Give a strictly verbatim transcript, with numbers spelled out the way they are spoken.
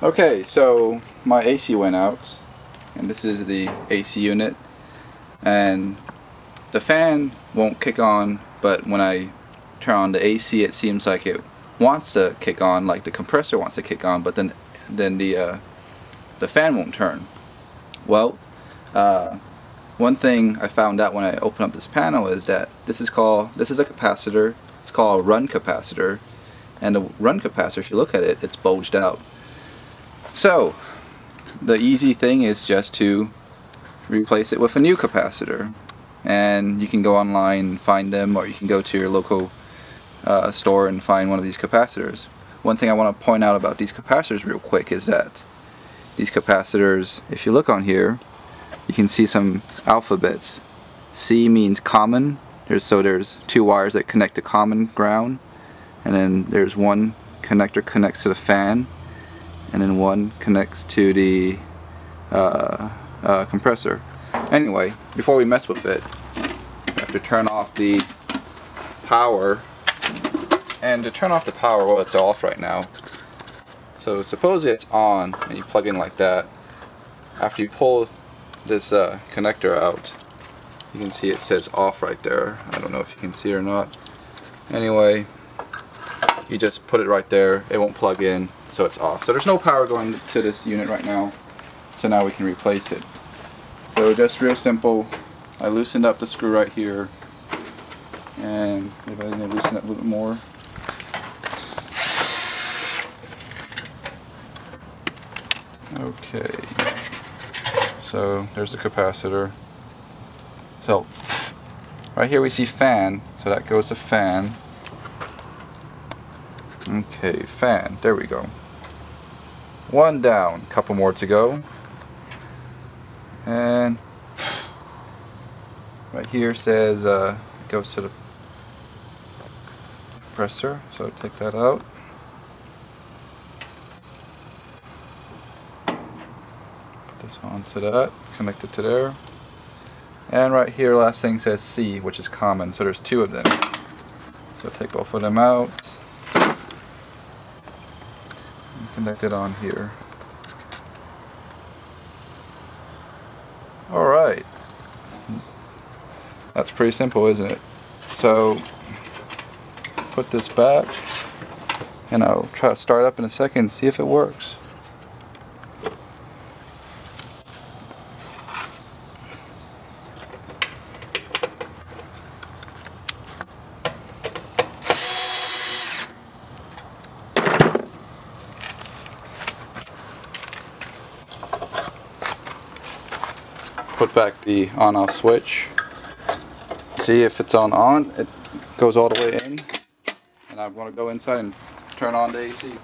Okay, so my A C went out, and this is the A C unit, and the fan won't kick on, but when I turn on the A C it seems like it wants to kick on, like the compressor wants to kick on, but then then the uh, the fan won't turn. Well, uh, one thing I found out when I open up this panel is that this is called, this is a capacitor, it's called a run capacitor, and the run capacitor, if you look at it, it's bulged out. So, the easy thing is just to replace it with a new capacitor, and you can go online and find them, or you can go to your local uh, store and find one of these capacitors. One thing I want to point out about these capacitors real quick is that these capacitors, if you look on here, you can see some alphabets. C means common, there's, so there's two wires that connect to common ground, and then there's one connector connects to the fan, and then one connects to the uh, uh, compressor. Anyway, before we mess with it, I have to turn off the power. And to turn off the power, well, it's off right now. So suppose it's on, and you plug in like that. After you pull this uh, connector out, you can see it says off right there. I don't know if you can see it or not. Anyway, you just put it right there, it won't plug in, so it's off. So there's no power going to this unit right now, so now we can replace it. So just real simple, I loosened up the screw right here, and maybe I need to loosen up a little bit more. Okay, so there's the capacitor. So right here we see fan, so that goes to fan. Okay, fan, there we go. One down, couple more to go. And right here says uh, it goes to the compressor, so I'll take that out. Put this onto that, connect it to there. And right here, last thing says C, which is common, so there's two of them. So I'll take both of them out. Connected on here. Alright. That's pretty simple, isn't it? So, put this back, and I'll try to start up in a second and see if it works. Put back the on-off switch. See if it's on on, it goes all the way in, and I'm going to go inside and turn on the A C.